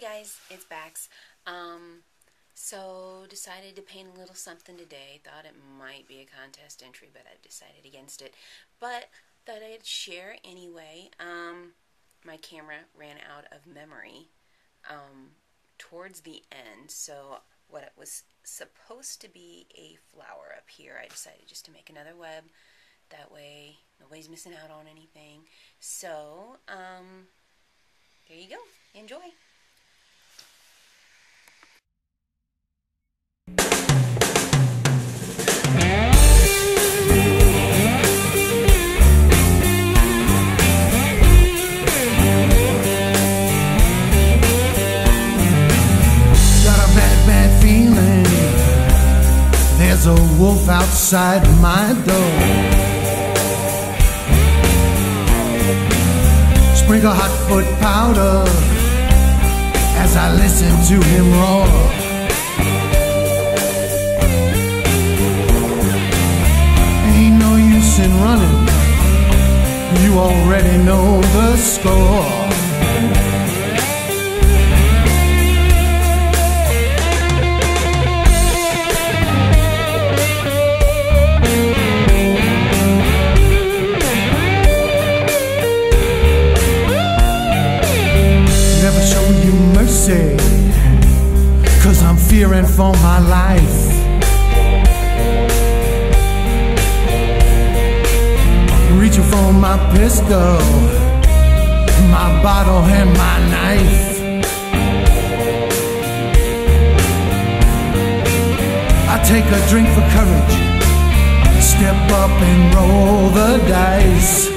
Hey guys, it's Bax. So decided to paint a little something today. Thought it might be a contest entry, but I decided against it. But thought I'd share anyway. My camera ran out of memory towards the end, so what it was supposed to be a flower up here, I decided just to make another web. That way nobody's missing out on anything. So there you go. Enjoy. There's a wolf outside my door. Sprinkle hot foot powder as I listen to him roar. Ain't no use in running, you already know the score. Cause I'm fearing for my life. Reaching for my pistol, my bottle and my knife. I take a drink for courage, step up and roll the dice.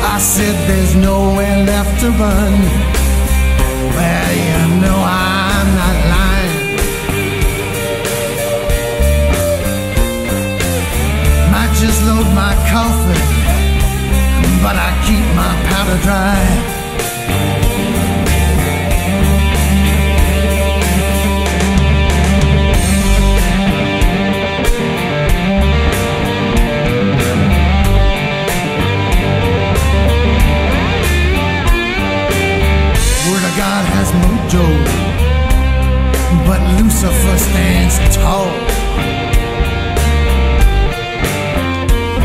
I said there's nowhere left to run. Well, you know I'm not lying. Might just load my coffin, but I keep my powder dry. But Lucifer stands tall.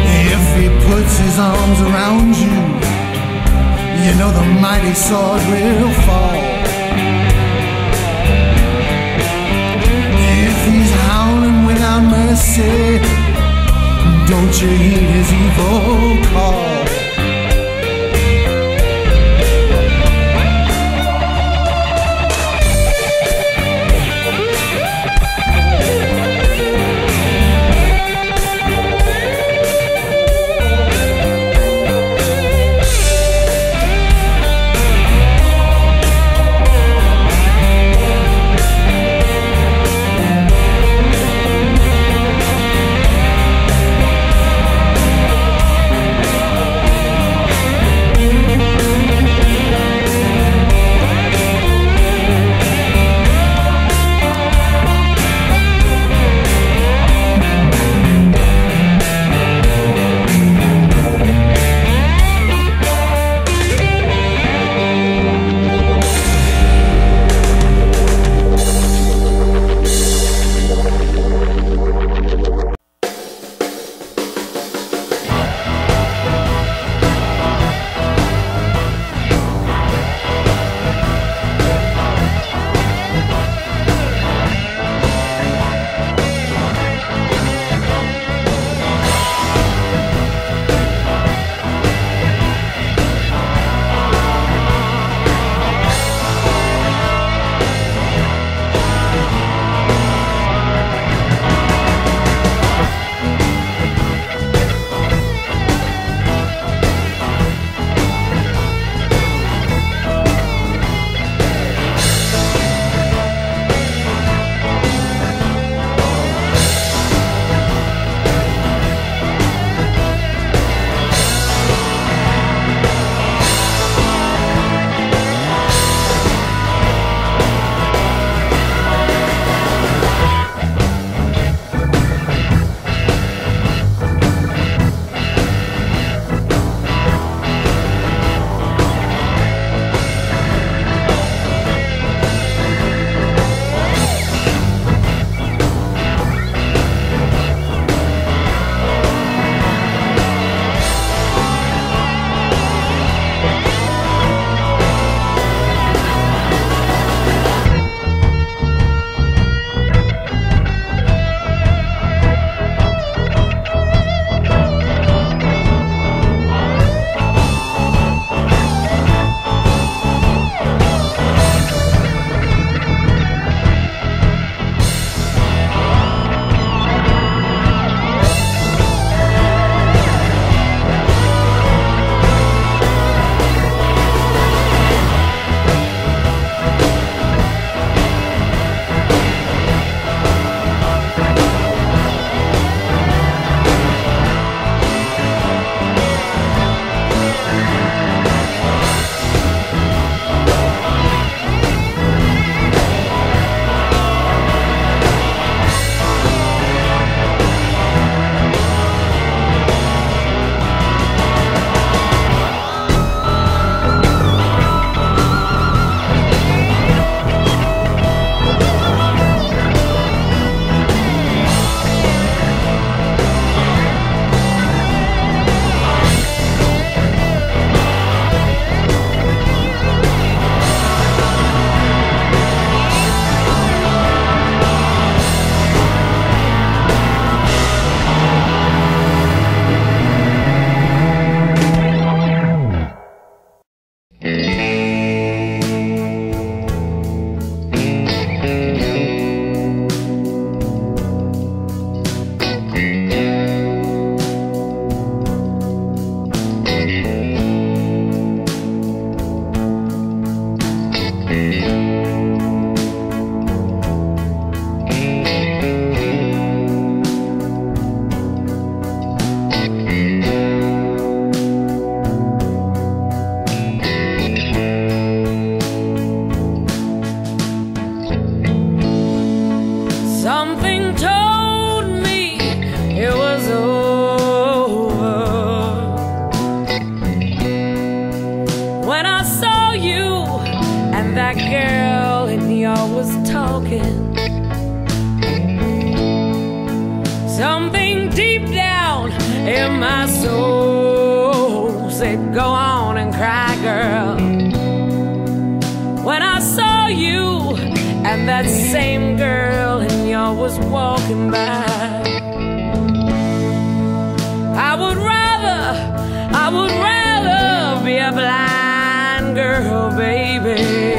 If he puts his arms around you, you know the mighty sword will fall. If he's howling without mercy, don't you heed his evil call. something deep down in my soul said, go on and cry, girl. When I saw you and that same girl and y'all was walking by, I would rather be a blind girl, baby.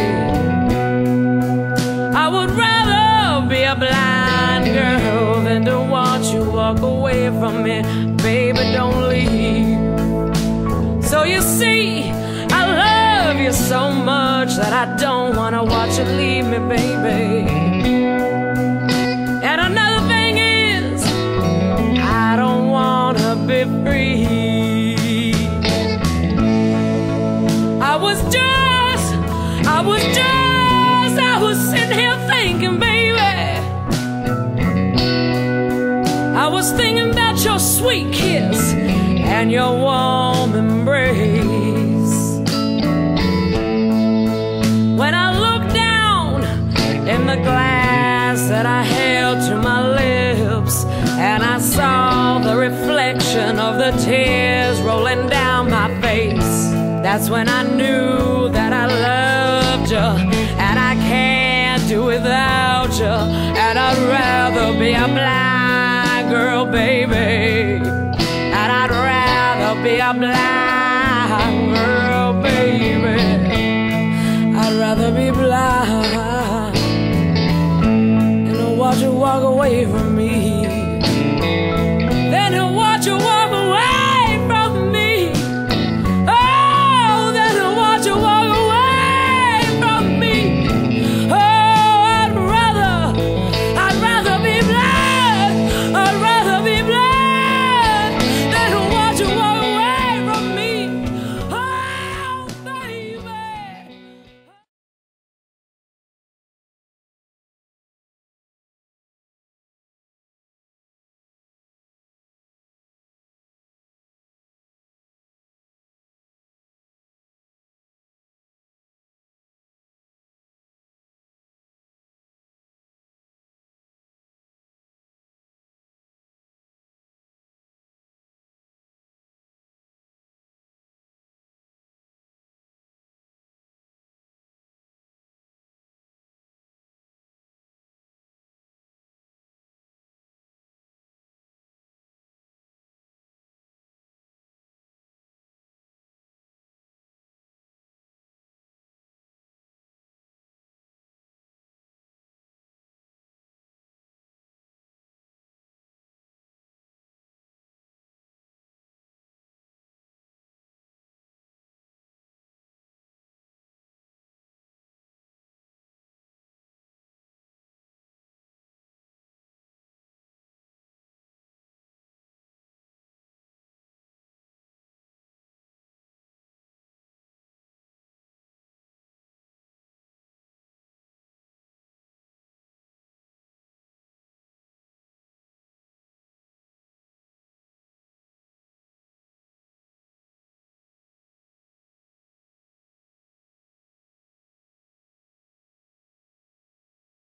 I would rather be a blind girl than to watch you walk away from me. Baby, don't leave. So you see, I love you so much that I don't wanna watch you leave me, baby. And another thing is, I don't wanna be free. I was sitting here thinking, baby, I was thinking about your sweet kiss and your warm embrace. When I looked down in the glass that I held to my lips, and I saw the reflection of the tears rolling down my face, that's when I knew that I loved you, and I can't do without you, and I'd rather be a blind girl, baby. And I'd rather be a blind girl, baby. I'd rather be blind and watch you walk away from me.